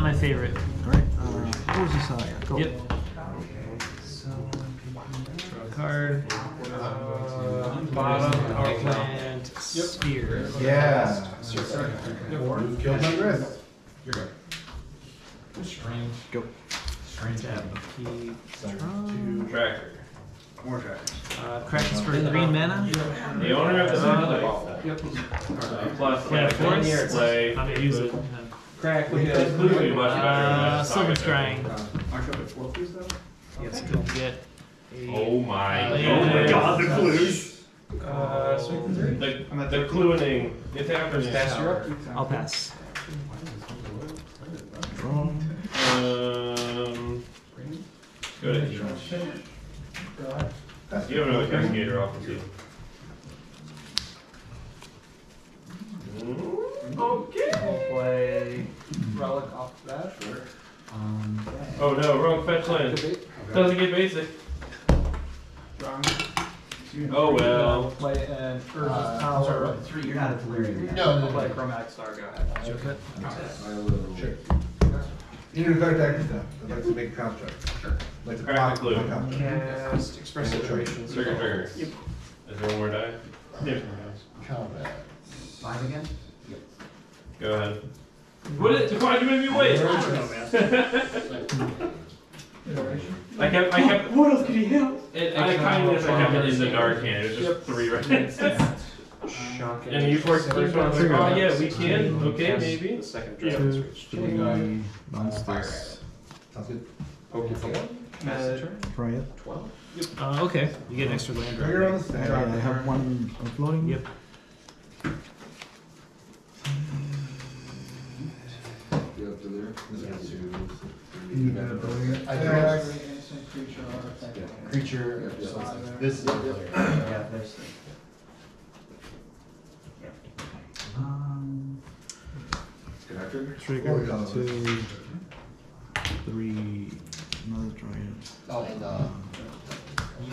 not my favorite. All right. Go. Yep. Draw a card. Bottom power plant. Yep. Spear. Yeah. You've killed my Grith. You're good. Strange. Go. Strange. Tracker. More trackers. Crackers for 3 mana. You only have to do another ball. Yep. Plus, yeah, forest. I'm going to use it. Crack. Which is clearly much better than Silver Scrying. Aren't you up at 4 blues though? Yes, you'll get. Oh my god, the clues! The clueing. It's happening. Pass you up? I'll pass. Go to Angel. You have another investigator off the table. Okay. I'll play Relic off that. Or, oh no, wrong fetch land. Okay. Doesn't get basic. Wrong. Oh well. Play an Urza's Power. You're not a Delirium. No, we'll play Chromatic Star. Go ahead. Okay. Sure. You're going to attack stuff. I'd like to make a construct. Sure. Like the clue. Cast Express Situations. Trigger, trigger. Yep. Is there one more die? Yep. Combat. 5 again? Yep. Go ahead. Why'd you make me wait? I don't know, man. I kept. What else could he help? I kind of kept it in the dark hand. It was just 3 right now. Shocking. And you forced the first one. Oh yeah, we can. Okay, maybe. The second dragon switch. Monsters. Sounds good. Poke your phone. Master. Try it. 12. Okay. You get an extra land. I have one floating. Yep. Get up to there. Creature. This is up there. Yeah, there's. Trigger 2, 3, another dragon. Oh, and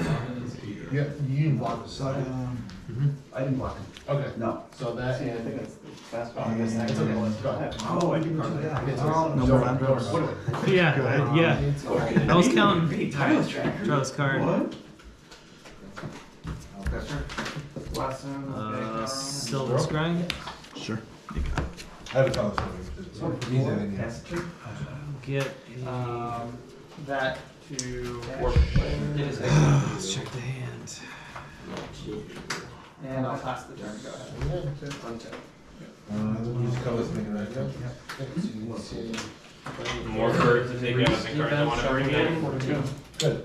yeah, you didn't block the side. I didn't block it. Okay. No. So that and I think that's fastball. Oh, I do card that. No more land drawers. Yeah, yeah. I was counting. Draw this card. What? Silver Scribe? Sure. You got it. I have a color story. Get that to warp. Let's check the hand. And I'll pass the turn. Go ahead. Untap. Use colors to make an item. More cards to take out. The cards I want to bring in. Good.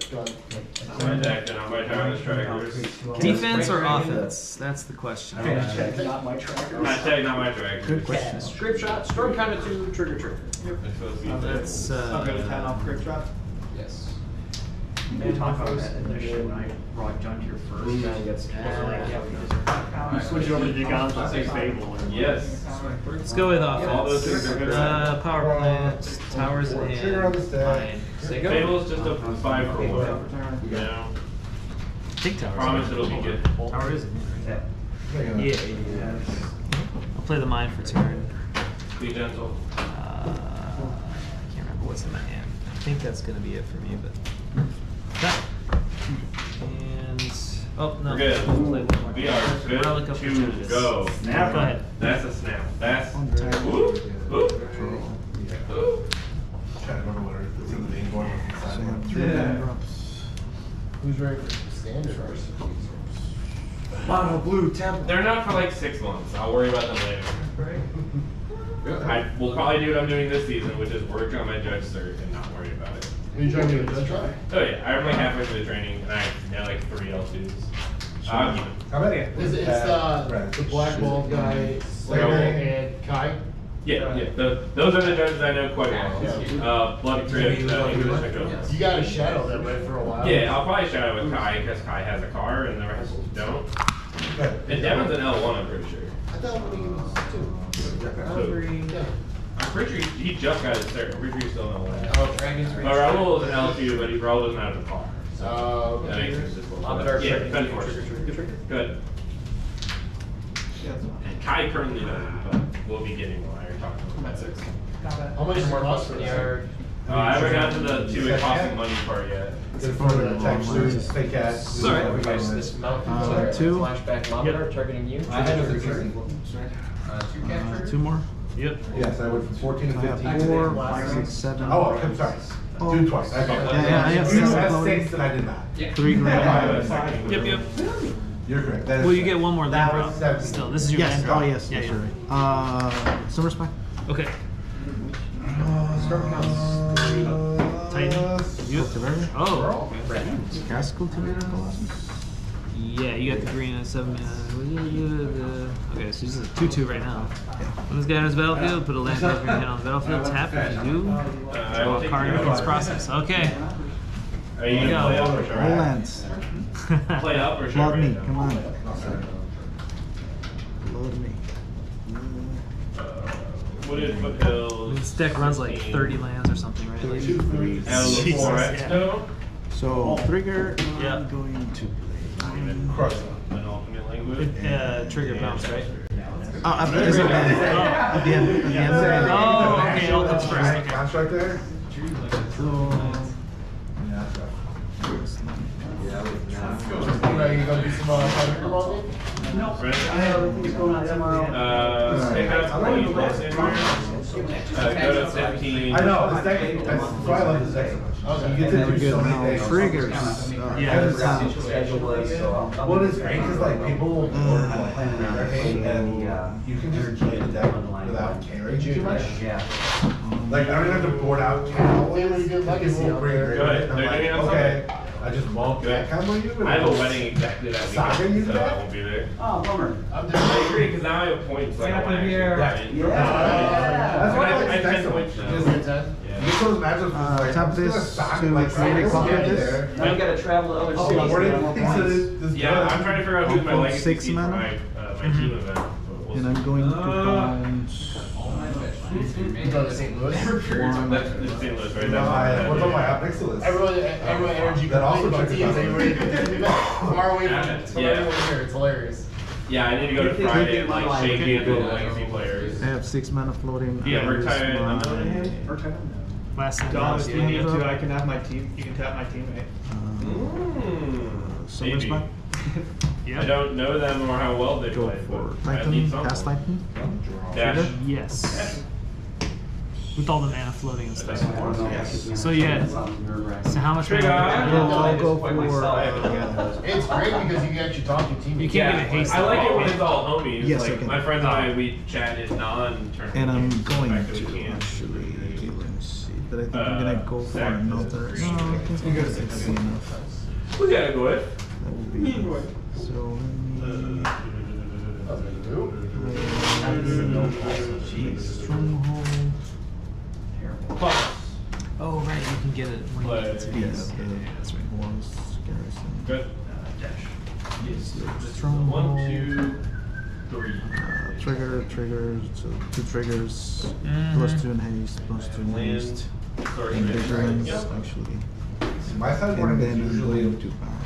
Defense or offense? That's the question. Hashtag not my tracker. Hashtag not my tracker. Good question. Script shot, storm counter 2, trigger trigger. Yep. That's. I'll go to 10 off script shot. Yes. They talk about that initially when I brought John here first. Yeah, he gets. You switch over to the Goblin, say Fable. Yes. Let's go with offense. All those things are good. Power plant, towers, and mine. Fable's just a 5 for 1. Yeah. I promise it'll be good. Tower is in here, right? Yeah. Yeah. I'll play the mine for turn. Be gentle. I can't remember what's in my hand. I think that's going to be it for me, but. That. And. Oh, no. We're good. We are good to go. Snap. Go ahead. That's a snap. That's. Whoop. Whoop. Whoop. I'm trying to remember what it is. Who's right for standard? Mono blue temple. They're not for like 6 months. I'll worry about them later. Right. I will probably do what I'm doing this season, which is work on my judge search and not worry about it. Are you trying to do a try? Oh yeah, I'm like halfway through the training and I have like 3 L2s. How many? It's the black bald guy, Slayer and Kai. Yeah, yeah. Those are the judges I know quite well. Yeah. Blood Crypt, English Echoes. You got to shadow them, right, for a while? Yeah, I'll probably shadow with Kai, because Kai has a car, and the rest don't. And Devin's an L1, I'm pretty sure. I thought he was 2. So, I'm pretty sure he just got his third. I'm pretty sure he's still an L1. Oh, Dragon's Rage. Raul is an L2, but he probably doesn't have a car. So, that makes sense. Yeah, defend force. Good. And Kai currently doesn't, but we'll be getting one. Talking about that. How much more cost for your? I haven't got to the two cost money part yet. It's a form of attack. Sorry, this mountain flashback lumber targeting you. I had a turn. Two captures. Two more. Yep. Yes, I would from 14 to 15. 4, 5, 6, 7. Oh, I'm sorry. Two twice. I have 6 that I did not. 3 grand. Yep, yep. You're correct. Well, you get one more land round. Still, this is your land round. Oh, yes. Yeah, you're right. Silver Spy. Okay. Titan. You have Tiberger? Oh. Castle Tiberger? Yeah, you got the green and 7 mana. Okay, so this is a 2-2 right now. When this guy enters the battlefield, put a land card from your hand on the battlefield, tap, and you do. Draw a card in this process. Okay. Are you going to play up or sure? All lands. Play up or sure? Load me, come on. Load me. This deck runs like 30 lands or something, right? Like, Jesus, yeah. So, trigger, I'm going to play. Trigger bounce, right? At the end of the game. Oh, okay, it all comes first. Contract there? Are you going to do some about it? No, I have everything going on tomorrow. Go to 15. I know, the second, that's why I love the second. You get to do so many things. Triggers. Yeah. What is great is like people playing their game and you can just play the deck without carrying too much. Like, I don't have to board out Cal. Okay. I just won't. I have a wedding exactly that weekend, so I won't be there. Oh, bummer. I agree, because now I have points. Like, I want to actually play. That's why I like the points now. This was magical. Top this to like Santa Claus there. Now you got to travel to other cities. Yeah, I'm trying to figure out who's my legacy for my team event. And I'm going to find... St. Louis. St. Louis, right? What about my optics list? Everyone energy. That also checks out. Tomorrow we have here. It's hilarious. Yeah, I need to go to Friday and like shake hands with legacy players. I have 6 mana floating. Yeah, we're tired. We're tired. Last time. You need to. I can have my team. You can tap my teammate. So much fun. Yep. I don't know them or how well they play. Lightning, cast lightning. Dash. Yes. With all the mana floating and stuff. Yes. So yeah. So how much? I'll go for. It's great because you can actually talk to teammates. You can't get a haste. I like it when it's all homies. Yes, like my friends and I, we chatted non-tournament. And I'm going to actually. Let's see. But I think I'm gonna go for another. We gotta go it. That will be. So let me. Stronghold. Plus. Oh, right, you can get it when you get its piece. Yeah, that's right. Good. Dash. Yes. Stronghold. 1, 2, 3. Trigger. So 2 triggers. +2 in haste. +2 in haste. Actually. My sideboard is usually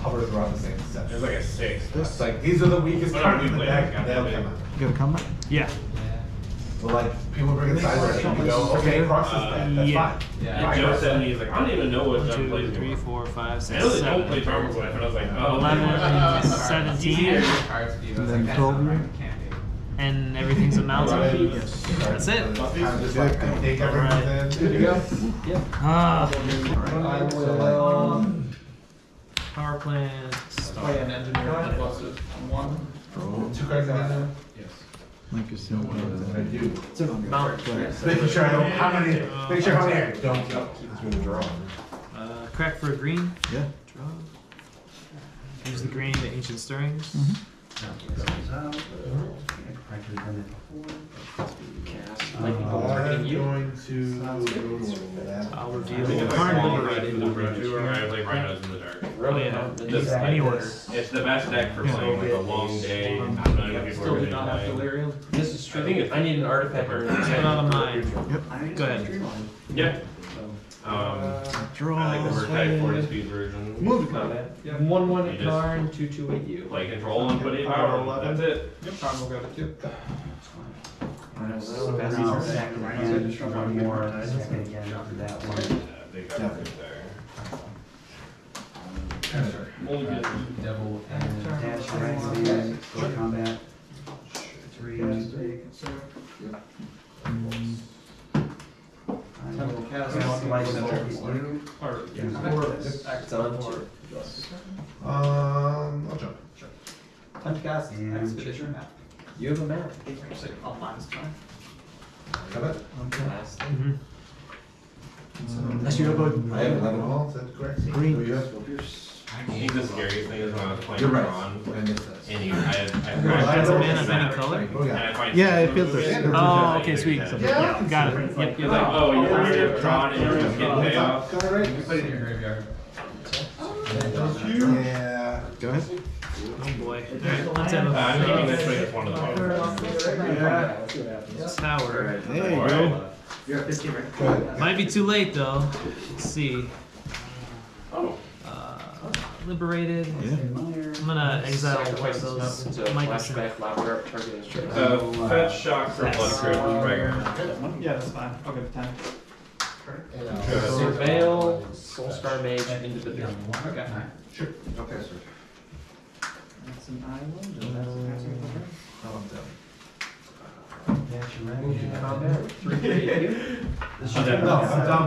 hovers around the same set. There's like a 6. It's like these are the weakest cards in the deck. They'll come out. You gonna come out? Yeah. But like people bring in sideboard and you go, okay, Crocs is bad. That's fine. Yeah. And Joe said to me, he's like, I don't even know what John plays. 2, 3, 4, 5, 6, 7. I know they don't play Tarmogoyf, but I was like, oh. 11, 17. And then 12. And everything's a mountain. That's it. Take everything. There you go. Yep. Power plant. Play an engineer. One. 2 cards out there. Yes. Mycosynth. I do. It's a mountain. Making sure I don't. How many? Make sure how many. Don't go. It's going to draw. Crack for a green. Yeah. Draw. Use the green to Ancient Stirrings. I'm going to. I'll reveal the card. Like Rhinos in the Dark. Any order. It's the best deck for playing with a long day. Still do not have Delirium. This is true. I think I need an artifact or out of mine. Yep. Go ahead. Yep. I like the Vertex 40-speed version. Move combat. Yeah. 1/1 Karn, 2/2 you. Play control and put in power. That's it. Yep. Karn will grab it too. I know. second one more. Again after that one. They got it there. Devil and dash right. Go combat. 3. I will cast blue. I'll jump. Sure. Time to cast Expedition Map. You have a map. I'll find this time. Have it? Unless you have a... I have 11 all, is that correct? Green. I think the scariest thing is when I was playing it feels good. Oh, okay, sweet. Yeah. Got it. Yep. You're like, oh, you're going to drawn and you're just getting paid off. Got it right. You can put it in your graveyard. Yeah. Go ahead. Oh boy. Let's have a I'm this way one of the bottom. Tower. There you go. You're at 15 right? Might be too late though. Let's see. Oh. Liberated. Yeah. I'm gonna exile one of those. Mycosynth. Fetch shock for blood creep. Yeah, that's fine. I'll give it time. Surveil, Soul Star Mage, individual. Okay. Sure. Okay, sir. That's an island. That's combat. 3 I'll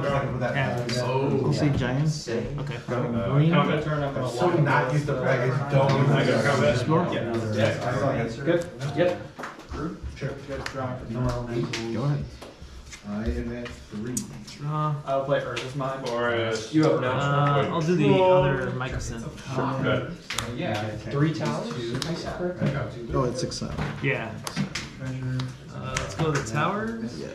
see giants. Okay. Combat turn up. I'm so not used to baggage. Don't like a combat score. Yeah. Good. Yep. Group. Sure. Go ahead. I am at 3. I'll play Urza's Mine. You have no. I'll do the other Mycosynth. Good. Yeah. 3 towers. Go ahead, 6 out. Yeah. Let's go to the towers. Yeah.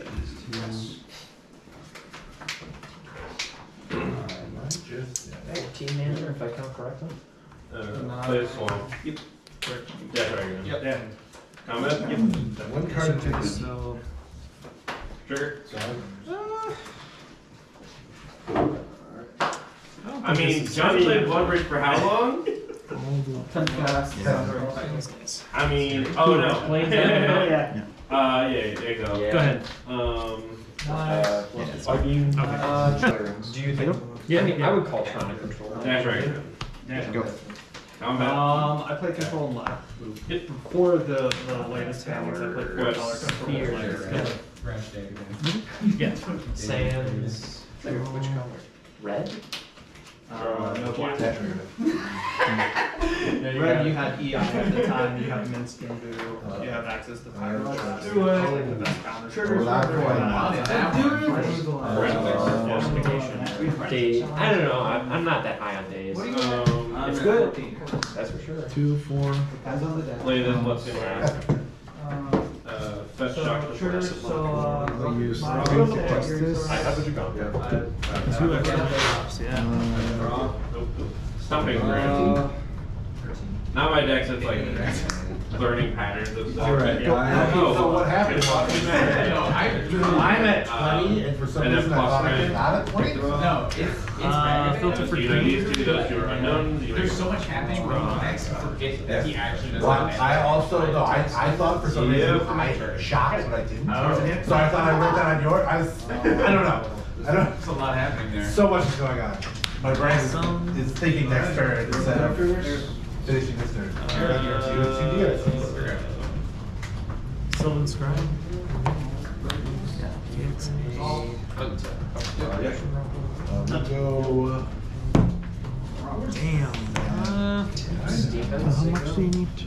Team manager, if I count correctly. Play one. Yep. Correct. Yep. Yeah. Comment. Yep. One card to so. Trigger. I mean, John played Bloodbridge for how long? I mean, oh no. Yeah, there you go. Yeah. Go ahead. Are you? Okay. Do you think? Yeah, I mean, I would call Chromatic Control. That's right. That's go. Combat. I play Control and Live. Before the latest patterns, I played $4 Control and Live. Fresh day again. Yeah. Sands. Which color? Red? No, black. Red, you had EI at the time, you have Minsk and Boo, you have access to Pyro. I don't know, I'm not that high on days. It's good. That's for sure. 2, 4. Depends on the day. Play them, let's see. Fetch shock for the I have what you got. Yeah. 2 extra. Yeah. Stumping ground. Not my decks, it's like learning patterns of stuff. Right. Yeah. So what happened? I'm at 20, and for some reason I thought I was not at 20? No, it's filter for 3. These two are unknown. There's so much happening when I forget that he actually does not. I also, no, I thought for some reason I shocked, but I didn't. So I thought I wrote that on your, I don't know. There's a lot happening there. So much is going on. My brain is thinking next turn. Is that afterwards? Finishing this turn. Silvan Scribe. We go. Damn. How much do you need to?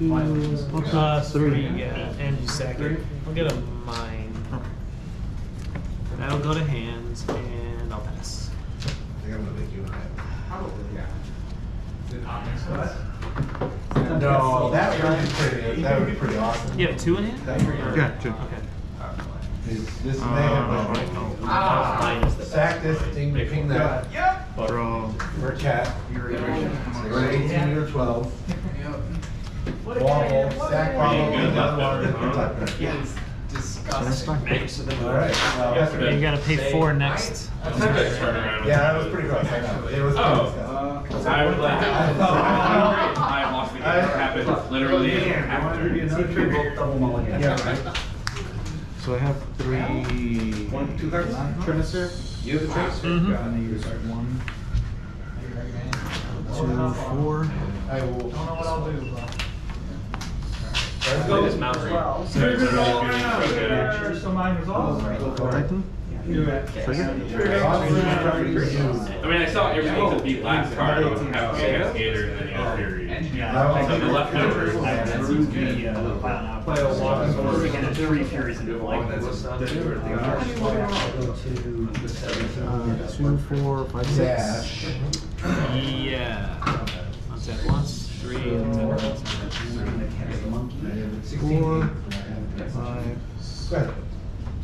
3. Yeah, and you sack it. I'll get a mine. That'll go to hands, and I'll pass. I think I'm gonna make you high. Probably, yeah. No, that would be pretty. That would be pretty awesome. You have 2 in it? Yeah, 2. Okay. This may have been. Sack this, ding, ping that. Yep. Draw. For cat. You're at 18 or 12. Yep. Wobble. Sack wobble. Yes. Disgusting. You gotta pay 4 next. Yeah, that was pretty rough. It was. I would like that. I lost the game. It happened literally after. Double mulligan. Yeah, right. So I have three. 1, 2 cards. Trinister. You have the Trinister. Mm -hmm. I'm gonna use one. 2, 4. I will. Don't know what I'll do. Let's go. This mountain. So mine was all right. I mean, I saw everything to beat last card. Have Gator and then Fury. So the leftovers. Play a walk and 3 Furies into like this. 2, 4, 5, 6. Yeah. Let's add once. 3, 4, 5.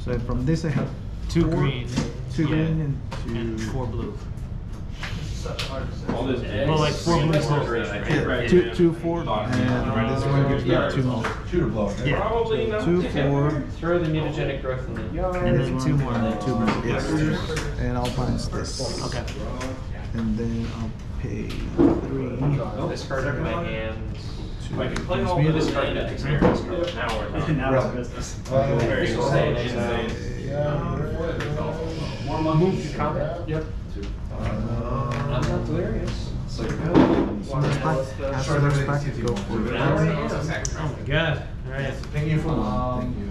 So from this I have. 2 green, 2 green, and 4 blue. All those eggs. Well, like 4 blue soldiers. Yeah. Right. 2, 4, and this one gives back 2 more. Shooter blow. Yeah. Probably not. 2, 4. Throw the mutagenic growth in the yard. And then 2 more. And then 2 more. Yes. And I'll bounce this. Okay. And then I'll pay 3. I'll discard out of my hand. If I can play all of this card, that's now we're done. Now it's business. Very exciting. Move to combat. Yep. I'm not delirious. So you're good. Oh my god. Alright. Thank you for who's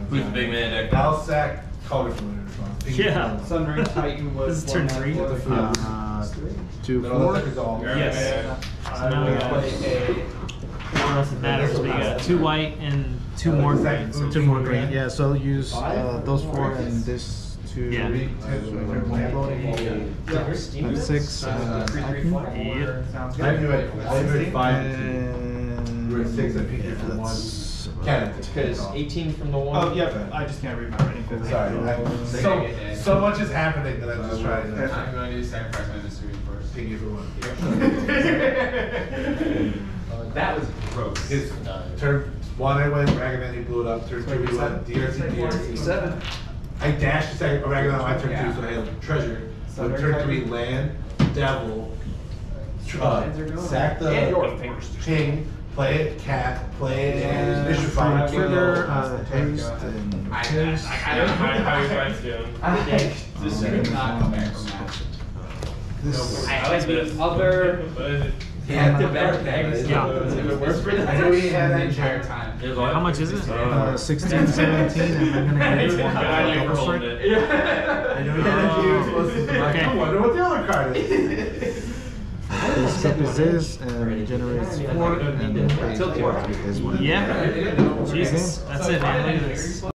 the big man deck? I'll sack Calder for later. Yeah. Sundering Titan was. This is turn 3. 2, 4. Yes. So now we got it doesn't matter. So we got 2 white and 2 more green. 2 more green. Yeah, so use those 4 and this 2. Yeah. And 6. I 5. And 6. I picked it from 1. Because 18 from the 1. Oh, yeah. I just can't remember anything. Sorry. So much is happening that I just tried to. I'm going to sacrifice my mystery first. Thank you for 1. That was gross. His turn. 1, I went Ragavan, he blew it up. Turn 2, we went DRC. 7. I dashed the Ragavan on my turn 2, so I had a treasure. So turn 3, land, devil, sack the ping, play it, cat, play it, and issue 5. Trigger, taste, and I don't know how you guys do. This should not come back from that. I like the other. Yeah, the bag. Yeah. I know we had that entire time. How much is it? 16, 17. I'm going to get I know I wonder what the other card is. This up is this, and generates 4, and then plays 4 with this one. Yeah. Jesus. That's it, man.